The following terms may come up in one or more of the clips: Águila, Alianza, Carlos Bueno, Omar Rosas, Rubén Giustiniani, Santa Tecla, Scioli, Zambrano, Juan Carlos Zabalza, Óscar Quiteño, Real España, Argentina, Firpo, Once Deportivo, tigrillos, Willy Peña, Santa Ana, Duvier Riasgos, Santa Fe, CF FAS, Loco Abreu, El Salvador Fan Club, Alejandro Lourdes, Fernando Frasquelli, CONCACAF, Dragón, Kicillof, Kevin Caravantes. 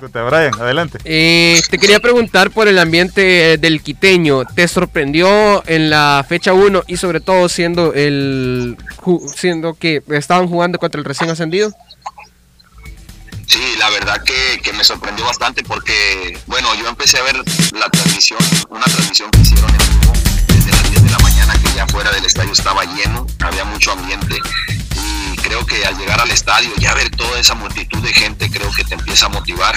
Brian, adelante. Te quería preguntar por el ambiente del Quiteño. ¿Te sorprendió en la fecha 1 y sobre todo siendo que estaban jugando contra el recién ascendido? Sí, la verdad que me sorprendió bastante porque, bueno, yo empecé a ver la transmisión, una transmisión que hicieron en vivo desde las 10 de la mañana, que ya fuera del estadio estaba lleno, había mucho ambiente. Creo que al llegar al estadio y a ver toda esa multitud de gente, creo que te empieza a motivar.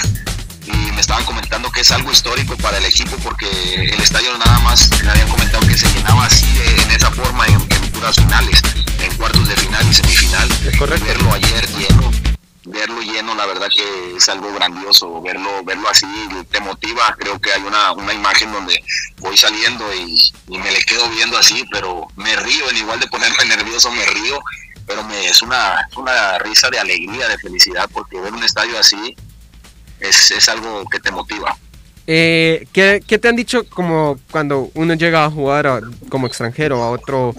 Y me estaban comentando que es algo histórico para el equipo, porque el estadio nada más me habían comentado que se llenaba así en esa forma en puras finales, en cuartos de final y semifinal. Es correcto. Verlo ayer lleno, la verdad que es algo grandioso, verlo así te motiva. Creo que hay una imagen donde voy saliendo y me le quedo viendo así, pero me río, en igual de ponerme nervioso me río. Pero es una risa de alegría, de felicidad, porque ver un estadio así es algo que te motiva. ¿Qué te han dicho como cuando uno llega a jugar como extranjero a otro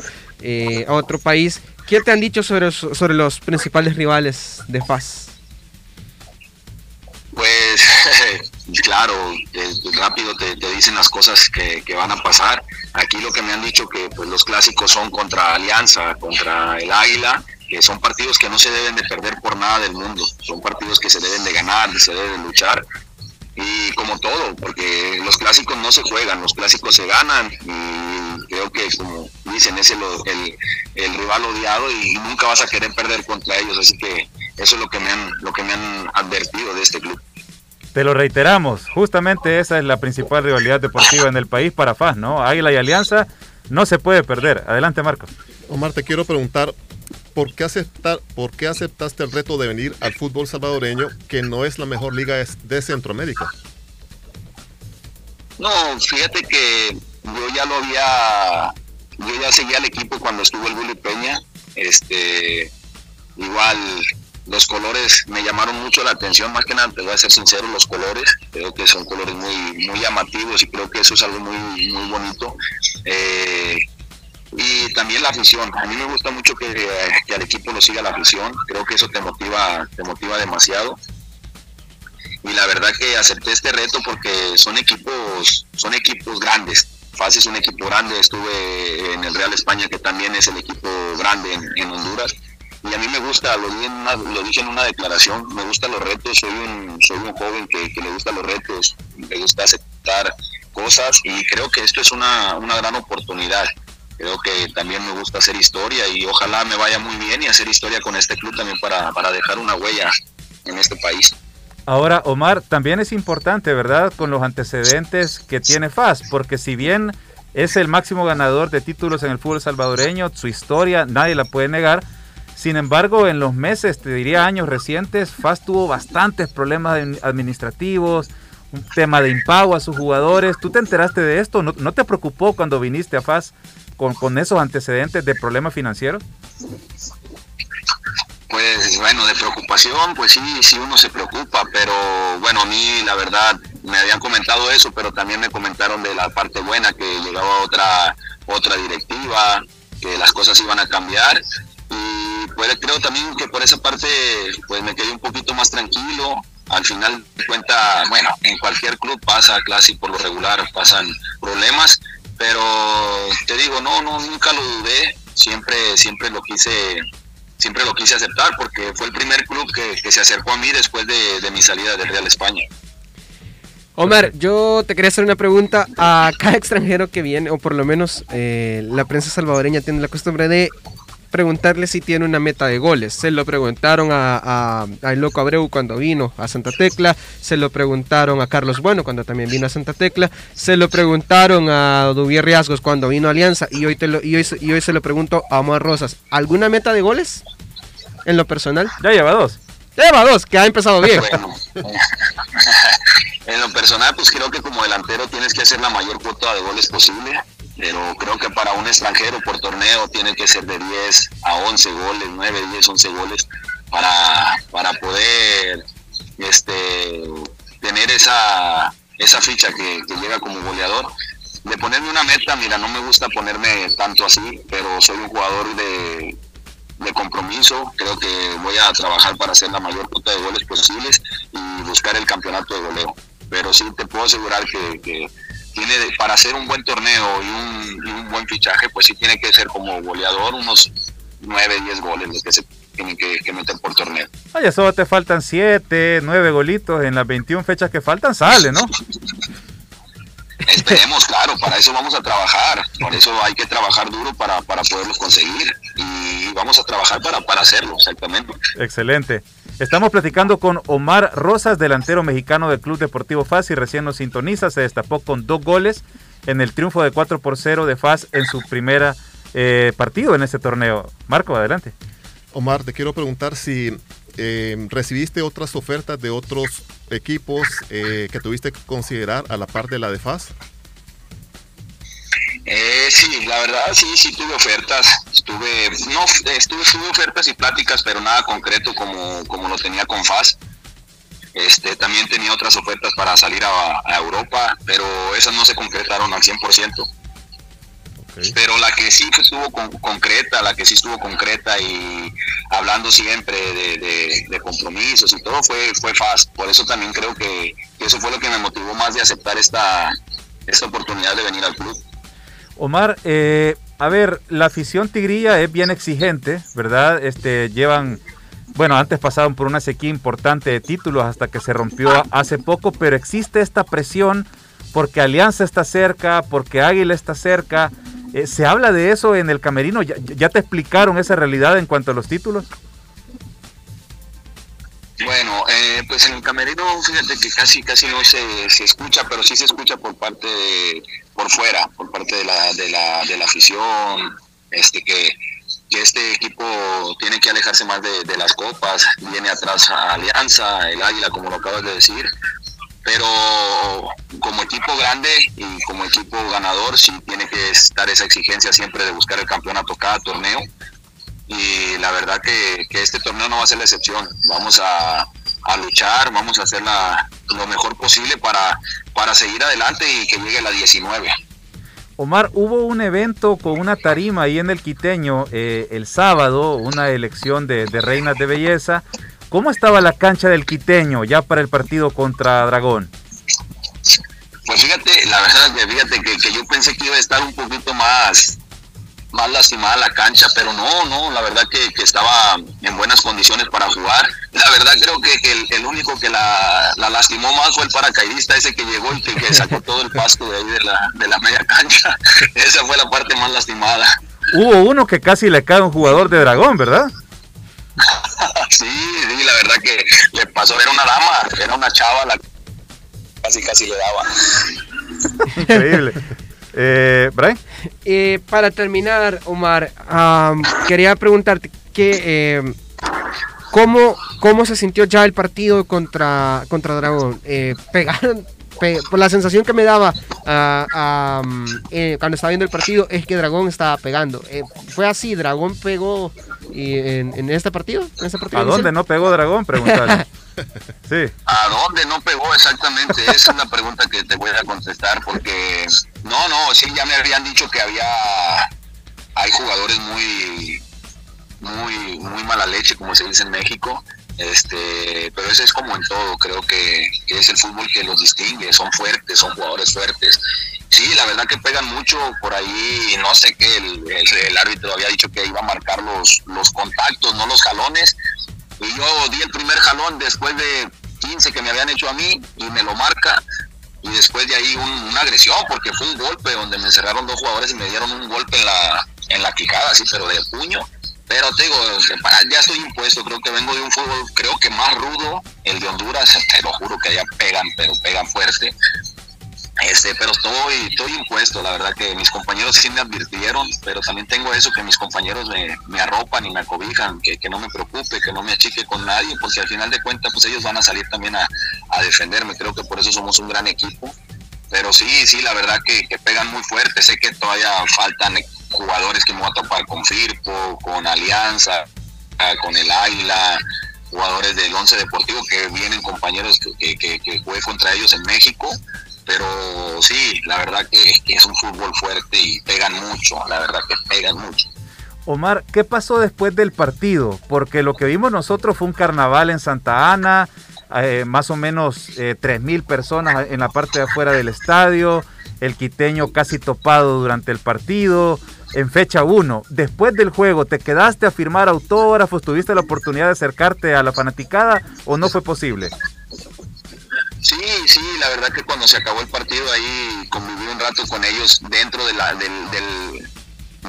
país? ¿Qué te han dicho sobre los principales rivales de FAS? Pues claro, rápido te dicen las cosas que van a pasar. Aquí lo que me han dicho que pues, los clásicos son contra Alianza, contra el Águila, que son partidos que no se deben de perder por nada del mundo, son partidos que se deben de ganar, se deben de luchar, y como todo, porque los clásicos no se juegan, los clásicos se ganan, y creo que como dicen, es el rival odiado y nunca vas a querer perder contra ellos, así que eso es lo que me han advertido de este club. Te lo reiteramos, justamente esa es la principal rivalidad deportiva en el país para FAS, ¿no? Águila y Alianza no se puede perder. Adelante, Marcos. Omar, te quiero preguntar, ¿por qué aceptaste el reto de venir al fútbol salvadoreño, que no es la mejor liga de Centroamérica? No, fíjate que yo ya seguía al equipo cuando estuvo el Willy Peña, igual. Los colores me llamaron mucho la atención, más que nada, te voy a ser sincero, los colores, creo que son colores muy, muy llamativos y creo que eso es algo muy, muy bonito. Y también la afición, a mí me gusta mucho que al equipo lo siga la afición, creo que eso te motiva demasiado. Y la verdad que acepté este reto porque son equipos grandes. FAS es un equipo grande, estuve en el Real España, que también es el equipo grande en Honduras. Y a mí me gusta, lo dije en una declaración, me gustan los retos, soy un joven que le gustan los retos, le gusta aceptar cosas y creo que esto es una gran oportunidad. Creo que también me gusta hacer historia y ojalá me vaya muy bien y hacer historia con este club también para dejar una huella en este país. Ahora, Omar, también es importante, ¿verdad?, con los antecedentes que tiene FAS, porque si bien es el máximo ganador de títulos en el fútbol salvadoreño, su historia nadie la puede negar. Sin embargo, en los meses, te diría años recientes, FAS tuvo bastantes problemas administrativos, un tema de impago a sus jugadores. ¿Tú te enteraste de esto? ¿No te preocupó cuando viniste a FAS con esos antecedentes de problemas financieros? Pues bueno, de preocupación, pues sí uno se preocupa, pero bueno, a mí la verdad me habían comentado eso, pero también me comentaron de la parte buena, que llegaba otra directiva, que las cosas iban a cambiar. Y pues creo también que por esa parte pues me quedé un poquito más tranquilo. Al final de cuentas, bueno, en cualquier club pasa, casi por lo regular pasan problemas, pero te digo, nunca lo dudé, siempre lo quise aceptar, porque fue el primer club que se acercó a mí después de mi salida del Real España. Omar, yo te quería hacer una pregunta. A cada extranjero que viene, o por lo menos la prensa salvadoreña tiene la costumbre de preguntarle si tiene una meta de goles. Se lo preguntaron a Loco Abreu cuando vino a Santa Tecla, se lo preguntaron a Carlos Bueno cuando también vino a Santa Tecla, se lo preguntaron a Duvier Riasgos cuando vino a Alianza, y hoy se lo pregunto a Omar Rosas. ¿Alguna meta de goles en lo personal? Ya lleva dos. Que ha empezado bien. Bueno, en lo personal, pues creo que como delantero tienes que hacer la mayor cuota de goles posible, pero creo que para un extranjero por torneo tiene que ser de 10 a 11 goles, 9, 10, 11 goles para poder tener esa ficha que llega como goleador. De ponerme una meta, mira, no me gusta ponerme tanto así, pero soy un jugador de de compromiso. Creo que voy a trabajar para hacer la mayor cuota de goles posibles y buscar el campeonato de goleo. Pero sí te puedo asegurar que tiene, para hacer un buen torneo y un buen fichaje, pues sí tiene que ser como goleador unos 9, 10 goles los que se tienen que meter por torneo. Ay, eso te faltan 7, 9 golitos en las 21 fechas que faltan, sale, ¿no? Esperemos, claro, para eso vamos a trabajar, por eso hay que trabajar duro para poderlos conseguir y vamos a trabajar para hacerlo, exactamente. Excelente. Estamos platicando con Omar Rosas, delantero mexicano del Club Deportivo FAS, y recién nos sintoniza. Se destapó con 2 goles en el triunfo de 4-0 de FAS en su primera partido en este torneo. Marco, adelante. Omar, te quiero preguntar si recibiste otras ofertas de otros equipos que tuviste que considerar a la par de la de FAS. Sí, la verdad sí tuve ofertas, tuve ofertas y pláticas, pero nada concreto como lo tenía con FAS. También tenía otras ofertas para salir a Europa, pero esas no se concretaron al 100%. Okay. Pero la que sí estuvo concreta y hablando siempre de compromisos y todo fue FAS. Por eso también creo que eso fue lo que me motivó más de aceptar esta oportunidad de venir al club. Omar, a ver, la afición tigrilla es bien exigente, ¿verdad? Antes pasaron por una sequía importante de títulos hasta que se rompió hace poco, pero existe esta presión porque Alianza está cerca, porque Águila está cerca. ¿Se habla de eso en el camerino? ¿Ya te explicaron esa realidad en cuanto a los títulos? Bueno, pues en el camerino, fíjate que casi no se escucha, pero sí se escucha por parte de la afición, que este equipo tiene que alejarse más de las copas. Viene atrás a Alianza, el Águila, como lo acabas de decir, pero como equipo grande y como equipo ganador sí tiene que estar esa exigencia siempre de buscar el campeonato cada torneo, y la verdad que este torneo no va a ser la excepción. Vamos a luchar, vamos a hacer lo mejor posible para seguir adelante y que llegue la 19. Omar, hubo un evento con una tarima ahí en el Quiteño el sábado, una elección de reinas de belleza. ¿Cómo estaba la cancha del Quiteño ya para el partido contra Dragón? Pues fíjate, la verdad que yo pensé que iba a estar un poquito más lastimada la cancha, pero no, la verdad que estaba en buenas condiciones para jugar. La verdad creo que el único que la lastimó más fue el paracaidista ese que llegó y que sacó todo el pasto de ahí de la media cancha. Esa fue la parte más lastimada. Hubo uno que casi le cae a un jugador de Dragón, ¿verdad? sí, la verdad que le pasó, era una dama, era una chava, casi le daba. Increíble. Brian. Para terminar, Omar, quería preguntarte ¿cómo se sintió ya el partido contra Dragón? Por la sensación que me daba cuando estaba viendo el partido es que Dragón estaba pegando. ¿Fue así? ¿Dragón pegó en este partido? ¿A dónde no pegó Dragón? Preguntarle. Sí. ¿A dónde no pegó exactamente? Esa es la pregunta que te voy a contestar, porque sí, ya me habían dicho que hay jugadores muy mala leche, como se dice en México. Pero eso es como en todo, creo que es el fútbol que los distingue, son jugadores fuertes. Sí, la verdad que pegan mucho por ahí, no sé qué, el árbitro había dicho que iba a marcar los contactos, no los jalones, y yo di el primer jalón después de 15 que me habían hecho a mí y me lo marca, y después de ahí una agresión, porque fue un golpe donde me encerraron 2 jugadores y me dieron un golpe en la quijada, así, pero de puño. Pero te digo, ya estoy impuesto, creo que vengo de un fútbol, creo que más rudo, el de Honduras, te lo juro que allá pegan, pero pegan fuerte. Pero estoy impuesto, la verdad que mis compañeros sí me advirtieron, pero también tengo eso, que mis compañeros me arropan y me acobijan, que no me preocupe, que no me achique con nadie, porque al final de cuentas pues ellos van a salir también a defenderme. Creo que por eso somos un gran equipo, pero sí, la verdad que pegan muy fuerte. Sé que todavía faltan jugadores que me voy a topar con Firpo, con Alianza, con el Águila, jugadores del Once Deportivo que vienen, compañeros que jugué contra ellos en México, pero sí, la verdad que es un fútbol fuerte y pegan mucho, la verdad que pegan mucho. Omar, ¿qué pasó después del partido? Porque lo que vimos nosotros fue un carnaval en Santa Ana, más o menos 3.000 personas en la parte de afuera del estadio, el Quiteño casi topado durante el partido, en fecha 1. Después del juego, ¿te quedaste a firmar autógrafos? ¿Tuviste la oportunidad de acercarte a la fanaticada o no fue posible? Sí, la verdad que cuando se acabó el partido ahí conviví un rato con ellos dentro de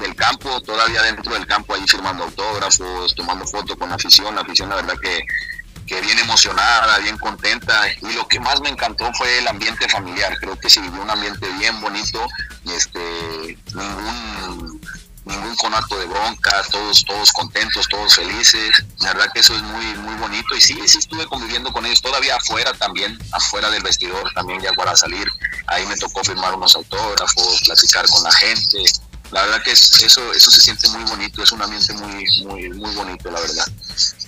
del campo, todavía dentro del campo ahí firmando autógrafos, tomando fotos con la afición la verdad que bien emocionada, bien contenta, y lo que más me encantó fue el ambiente familiar. Creo que se vivió un ambiente bien bonito, ningún conato de bronca, todos contentos, todos felices. La verdad que eso es muy bonito, y sí estuve conviviendo con ellos todavía afuera también, afuera del vestidor también, ya para salir, ahí me tocó firmar unos autógrafos, platicar con la gente. La verdad que eso se siente muy bonito, es un ambiente muy bonito, la verdad.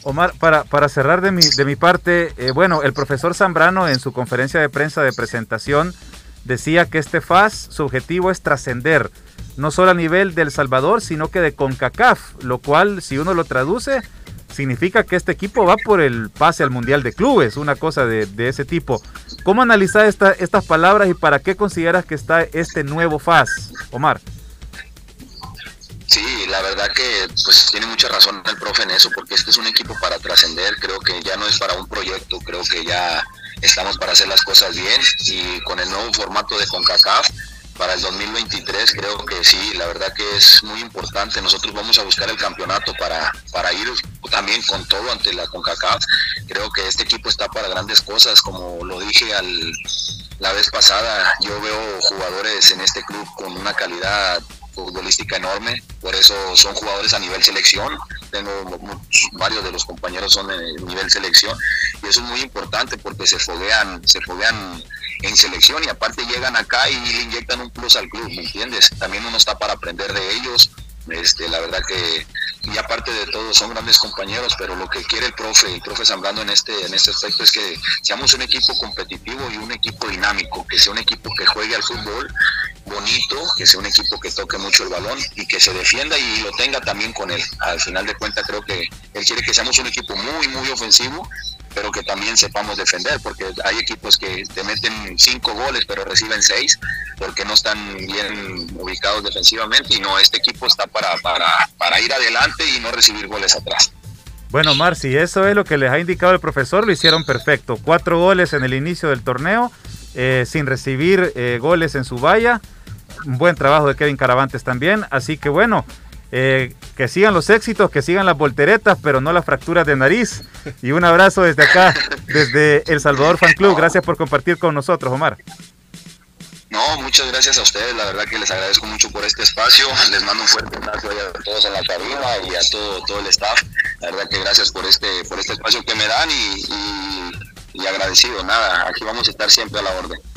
Omar, para cerrar de mi parte, bueno, el profesor Zambrano en su conferencia de prensa de presentación decía que este FAS, su objetivo es trascender, no solo a nivel de El Salvador, sino que de CONCACAF, lo cual, si uno lo traduce, significa que este equipo va por el pase al Mundial de Clubes, una cosa de ese tipo. ¿Cómo analizar estas palabras y para qué consideras que está este nuevo FAS, Omar? Sí, la verdad que pues tiene mucha razón el profe en eso, porque este es un equipo para trascender. Creo que ya no es para un proyecto, creo que ya estamos para hacer las cosas bien, y con el nuevo formato de CONCACAF para el 2023, creo que sí, la verdad que es muy importante. Nosotros vamos a buscar el campeonato para ir también con todo ante la CONCACAF. Creo que este equipo está para grandes cosas, como lo dije la vez pasada. Yo veo jugadores en este club con una calidad futbolística enorme, por eso son jugadores a nivel selección. Tengo varios de los compañeros son a nivel selección, y eso es muy importante porque se foguean en selección, y aparte llegan acá y le inyectan un plus al club, ¿me entiendes? También uno está para aprender de ellos, la verdad que, y aparte de todo, son grandes compañeros. Pero lo que quiere el profe Zambrano en este aspecto es que seamos un equipo competitivo y un equipo dinámico, que sea un equipo que juegue al fútbol bonito, que sea un equipo que toque mucho el balón y que se defienda y lo tenga también con él. Al final de cuentas, creo que él quiere que seamos un equipo muy ofensivo, pero que también sepamos defender, porque hay equipos que te meten 5 goles pero reciben 6 porque no están bien ubicados defensivamente, y no, este equipo está para ir adelante y no recibir goles atrás. Bueno, Omar, si eso es lo que les ha indicado el profesor, lo hicieron perfecto. 4 goles en el inicio del torneo, sin recibir goles en su valla. Un buen trabajo de Kevin Caravantes también, así que bueno, que sigan los éxitos, que sigan las volteretas, pero no las fracturas de nariz. Y un abrazo desde acá, desde El Salvador Fan Club. Gracias por compartir con nosotros, Omar. No, muchas gracias a ustedes, la verdad que les agradezco mucho por este espacio. Les mando un fuerte abrazo a todos en la cabina y a todo el staff. La verdad que gracias por este espacio que me dan, y agradecido. Nada, aquí vamos a estar siempre a la orden.